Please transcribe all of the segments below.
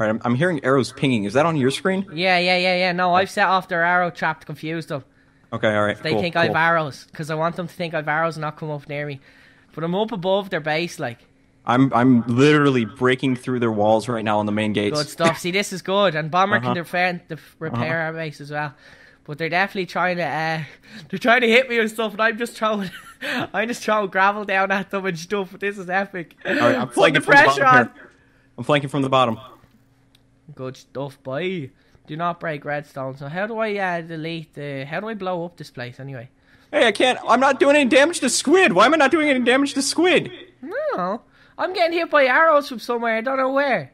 Alright, I'm hearing arrows pinging. Is that on your screen? Yeah. No, I've set off their arrow trap to confuse them. Okay, alright. They think I have arrows, because I want them to think I have arrows and not come up near me. But I'm up above their base, like. I'm literally breaking through their walls right now on the main gates. Good stuff. See, this is good. And Bomber can repair our base as well. But they're definitely trying to hit me and stuff, and I'm just throwing I'm just throwing gravel down at them and stuff. This is epic. Alright, I'm flanking from the pressure on. I'm flanking from the bottom. Good stuff, boy. Do not break redstone. So how do I delete the? How do I blow up this place anyway? Hey, I can't. I'm not doing any damage to Squid. Why am I not doing any damage to Squid? No, I'm getting hit by arrows from somewhere. I don't know where.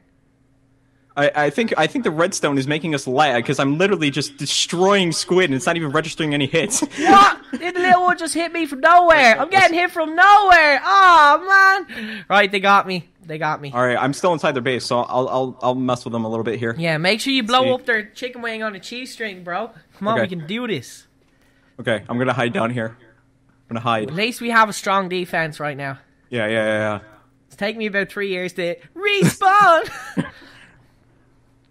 I think the redstone is making us lag because I'm literally just destroying Squid and it's not even registering any hits. What? Did Littlewood just hit me from nowhere? I'm getting hit from nowhere. Oh man! Right, they got me. They got me. All right, I'm still inside their base, so I'll mess with them a little bit here. Yeah, make sure you blow up their chicken wing on a cheese string, bro. Come on, we can do this. Okay, I'm gonna hide down here. I'm gonna hide. At least we have a strong defense right now. Yeah. It's taken me about 3 years to respawn.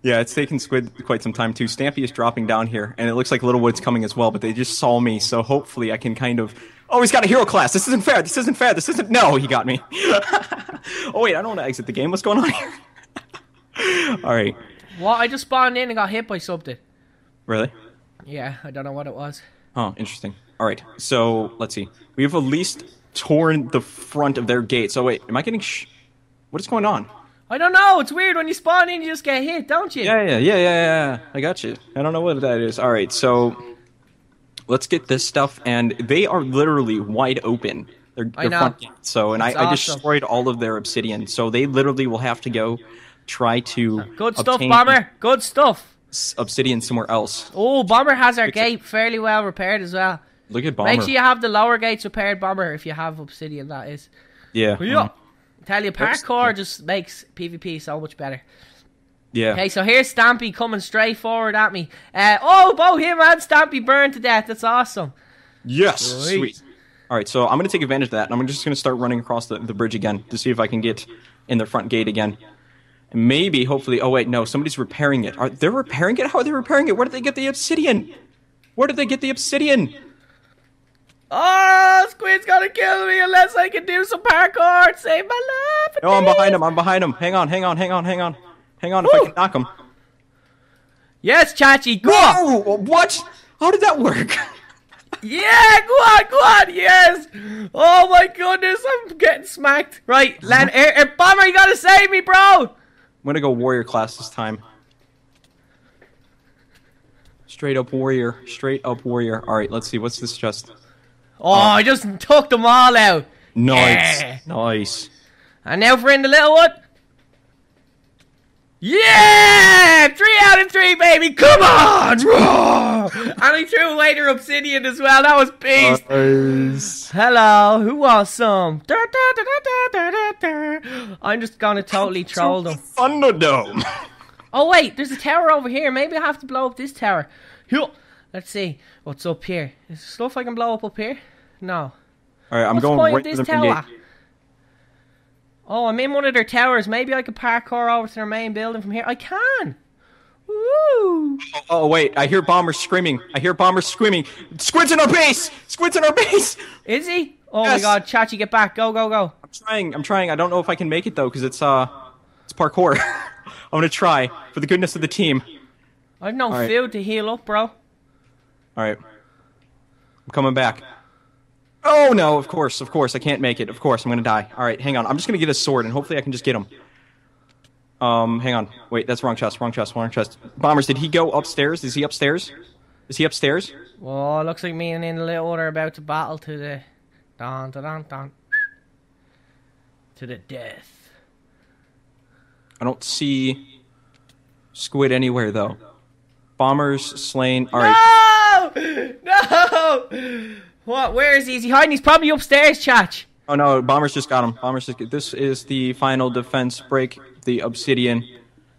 Yeah, it's taken Squid quite some time too. Stampy is dropping down here, and it looks like Littlewood's coming as well, but they just saw me, so hopefully I can kind of... Oh, he's got a hero class! This isn't fair! This isn't fair! This isn't... No, he got me! Oh wait, I don't want to exit the game. What's going on here? Alright. Well, I just spawned in and got hit by something. Really? Yeah, I don't know what it was. Oh, interesting. Alright, so, let's see. We've at least torn the front of their gate. So wait, am I getting... What is going on? I don't know, it's weird when you spawn in you just get hit, don't you? Yeah. I got you. I don't know what that is. Alright, so let's get this stuff and they are literally wide open. They're fucking so and I destroyed all of their obsidian, so they literally will have to go try to Good stuff, Bomber. Good stuff. Obsidian somewhere else. Oh, Bomber has our gate fairly well repaired as well. Look at Bomber. Make sure you have the lower gates repaired, Bomber, if you have obsidian that is. Yeah. Tell you, parkour just makes PvP so much better. Yeah. Okay, so here's Stampy coming straight forward at me. Oh, both him and Stampy burned to death. That's awesome. Yes. Great. Sweet. All right, so I'm going to take advantage of that, and I'm just going to start running across the bridge again to see if I can get in the front gate again. And maybe, hopefully... Oh, wait, no. Somebody's repairing it. They're repairing it? How are they repairing it? Where did they get the obsidian? Where did they get the obsidian? Oh, Squid's gonna kill me unless I can do some parkour and save my life. No, I'm behind him. I'm behind him. Hang on. Hang on if I can knock him. Yes, Chachi, go on. What? How did that work? Yeah, go on, yes. Oh my goodness, I'm getting smacked. Right, land, air, Bomber, you gotta save me, bro. I'm gonna go warrior class this time. Straight up warrior. All right, let's see. What's this chest? Oh, I just took them all out. Nice. Yeah. Nice. And now for in the Littlewood. Yeah! 3 out of 3, baby! Come on! Roar! And I threw away their obsidian as well. That was beast. Nice. Hello. Who wants some? I'm just going to totally troll them. Thunderdome. Oh, wait. There's a tower over here. Maybe I have to blow up this tower. Let's see. What's up here? Is there stuff I can blow up here? No. Alright, I'm going right to the tower. Oh, I'm in one of their towers. Maybe I could parkour over to their main building from here. I can! Woo! Oh, wait. I hear Bomber screaming. Squid's in our base! Is he? Oh my god, Chachi, get back. Go. I'm trying. I don't know if I can make it though, because it's parkour. I'm gonna try. For the goodness of the team. I've no food to heal up, bro. Alright. I'm coming back. Oh no, of course. I can't make it. Of course, I'm gonna die. Alright, hang on. I'm just gonna get a sword and hopefully I can just get him. Hang on. Wait, that's wrong chest. Bombers, did he go upstairs? Is he upstairs? Well, it looks like me and Littlewood are about to battle to the... Dun-dun-dun-dun. To the death. I don't see... Squid anywhere, though. Bombers slain... Alright. No! No! What? Where is he? Is he hiding? He's probably upstairs, Chach. Oh no, Bomber's just got him. This is the final defense. Break the obsidian.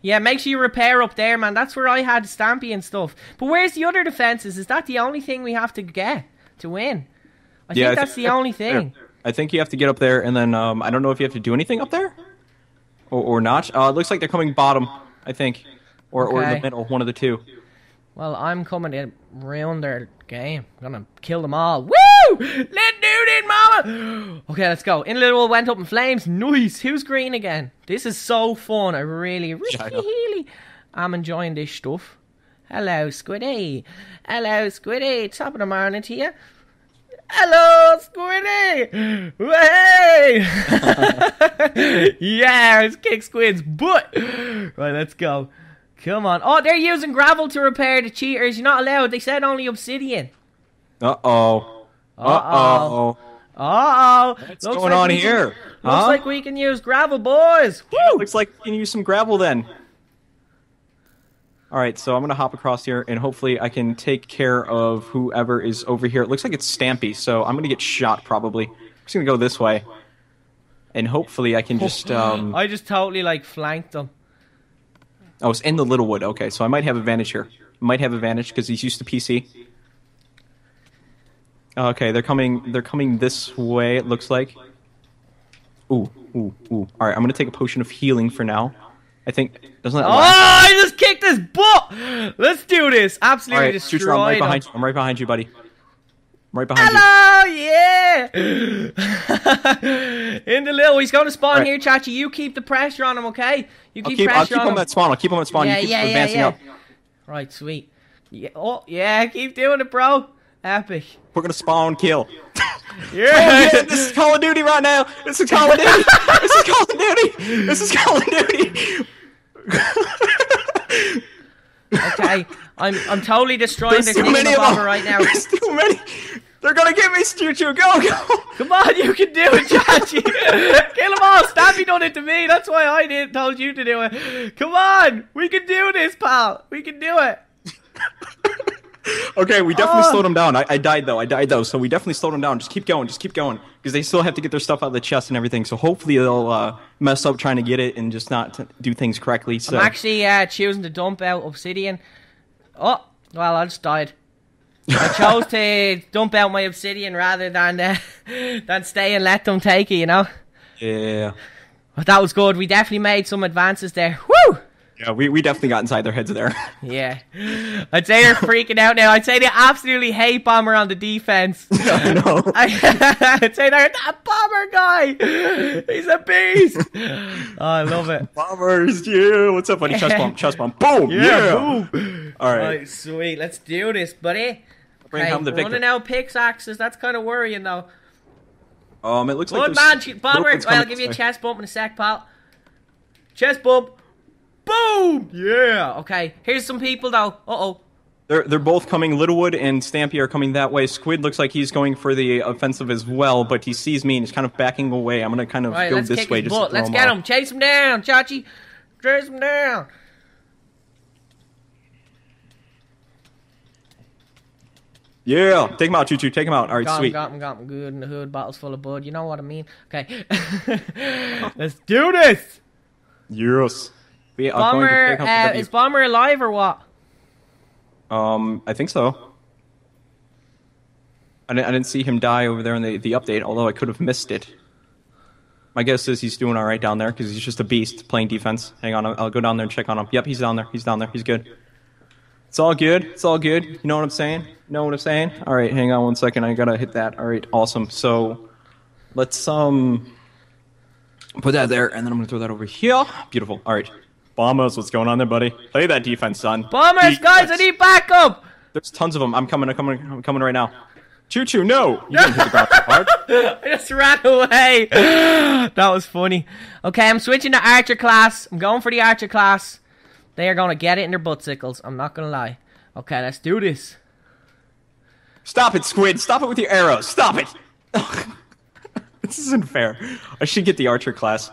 Yeah, make sure you repair up there, man. That's where I had Stampy and stuff. But where's the other defenses? Is that the only thing we have to get to win? I think that's the only thing. I think you have to get up there, and then I don't know if you have to do anything up there or not. It looks like they're coming bottom. I think. Or in the middle, one of the two. Well, I'm coming to ruin their game. I'm gonna kill them all. Woo! Let dude in, mama! Okay, let's go. In Littlewood went up in flames. Nice! Who's green again? This is so fun. I really I'm enjoying this stuff. Hello, Squiddy. Hello, Squiddy. Top of the morning to you. Hello, Squiddy! Hey! Yeah, let's kick Squid's butt. Right, let's go. Come on. Oh, they're using gravel to repair the cheaters. You're not allowed. They said only obsidian. Uh-oh. Uh-oh. Uh-oh. What's going on here? Looks like we can use gravel, boys. Woo! Looks like we can use some gravel then. Alright, so I'm going to hop across here, and hopefully I can take care of whoever is over here. It looks like it's Stampy, so I'm going to get shot, probably. I'm just going to go this way. And hopefully I can just... I just totally, like, flanked them. Oh, it's in the Littlewood. Okay, so I might have advantage here. Might have advantage, because he's used to PC. Okay, they're coming this way, it looks like. Ooh, ooh, ooh. Alright, I'm going to take a potion of healing for now. I think... Doesn't that last? I just kicked his butt! Let's do this! Absolutely right, destroyed him. I'm right behind you, buddy. I'm right behind you. Hello! Yeah! In the little... He's going to spawn here, Chachi. You keep the pressure on him, okay? You keep pressure on him. I'll keep him at spawn. I'll keep him at spawn. Yeah, you keep advancing up. Right, sweet. Yeah, oh, yeah, keep doing it, bro. Epic. We're going to spawn kill. Yeah. Oh, yeah, this is Call of Duty right now. This is Call of Duty. This is Call of Duty. This is Call of Duty. Okay, I'm totally destroying the kingdom bomber right now. There's too many. They're gonna get me, Choo-Choo. Go, go. Come on, you can do it, Chachi. Kill them all. Stampy done it to me. That's why I told you to do it. Come on, we can do this, pal. We can do it. Okay, we definitely slowed them down. I died though. I died though. So we definitely slowed them down. Just keep going. Just keep going. Because they still have to get their stuff out of the chest and everything. So hopefully they'll mess up trying to get it and just not do things correctly. So I'm actually choosing to dump out obsidian. Oh, well, I just died. I chose to dump out my obsidian rather than stay and let them take it. You know. Yeah. But that was good. We definitely made some advances there. Woo! Yeah, we definitely got inside their heads there. Yeah. I'd say they're freaking out now. I'd say they absolutely hate Bomber on the defense. I know. I'd say they're, that Bomber guy, he's a beast. Oh, I love it. Bombers, yeah. What's up, buddy? Chest bump, chest bump. Boom, yeah. Boom. All right. Right, sweet. Let's do this, buddy. Bring home the victory. Running out pickaxes, that's kind of worrying, though. It looks like man, Bomber. Well, I'll give you a chest bump in a sec, pal. Chest bump. Boom! Yeah! Okay, here's some people though. Uh-oh. They're both coming. Littlewood and Stampy are coming that way. Squid looks like he's going for the offensive as well, but he sees me and he's kind of backing away. I'm gonna kind of go this way. Just let's get him. Chase him down, Chachi. Chase him down. Yeah, take him out, Choo-Choo. Take him out. All right, got him, sweet. Got him good in the hood. Bottles full of bud. You know what I mean? Okay. Let's do this! Yes. We are Bomber, going to is Bomber alive or what? I think so. I didn't see him die over there in the update, although I could have missed it. My guess is he's doing all right down there because he's just a beast playing defense. Hang on, I'll go down there and check on him. Yep, he's down there. He's down there. He's good. It's all good. It's all good. You know what I'm saying? You know what I'm saying? All right, hang on one second. I gotta hit that. All right, awesome. So let's put that there, and then I'm gonna throw that over here. Beautiful. All right. Bombers, what's going on there, buddy? Play that defense, son. Bombers, guys, I need backup! There's tons of them. I'm coming right now. Choo-Choo, no! You didn't hit the ground so hard. I just ran away. That was funny. Okay, I'm switching to archer class. I'm going for the archer class. They are going to get it in their buttsickles. I'm not going to lie. Okay, let's do this. Stop it, Squid. Stop it with your arrows. Stop it. This isn't fair. I should get the archer class.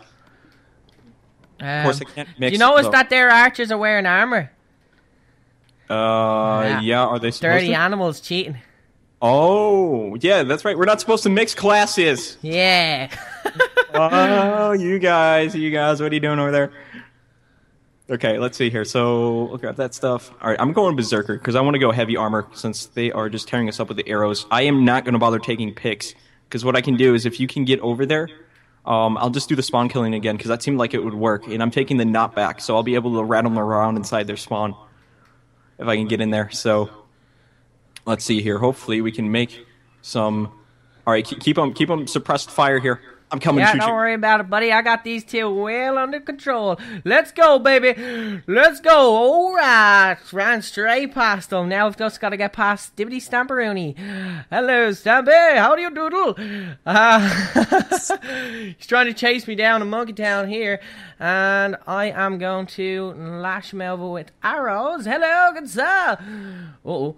Of course I can't mix, do you notice that their archers are wearing armor? Yeah, are they supposed to? Dirty animals cheating. Oh, yeah, that's right. We're not supposed to mix classes. Yeah. Oh, you guys, what are you doing over there? Okay, let's see here. So, look at that stuff. All right, I'm going Berserker because I want to go heavy armor since they are just tearing us up with the arrows. I am not going to bother taking picks because what I can do is if you can get over there, I'll just do the spawn killing again, because that seemed like it would work. And I'm taking the knot back, so I'll be able to rattle them around inside their spawn if I can get in there. So let's see here. Hopefully we can make some... All right, keep them suppressed fire here. I'm coming to you. Yeah, don't worry about it, buddy. I got these two well under control. Let's go, baby. Let's go. All right. Ran straight past them. Now we've just got to get past Dibbity Stamperoni. Hello, Stampy. How do you doodle? He's trying to chase me down to Monkey Town here. And I am going to lash him over with arrows. Hello, good sir. Uh-oh.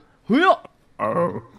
Oh.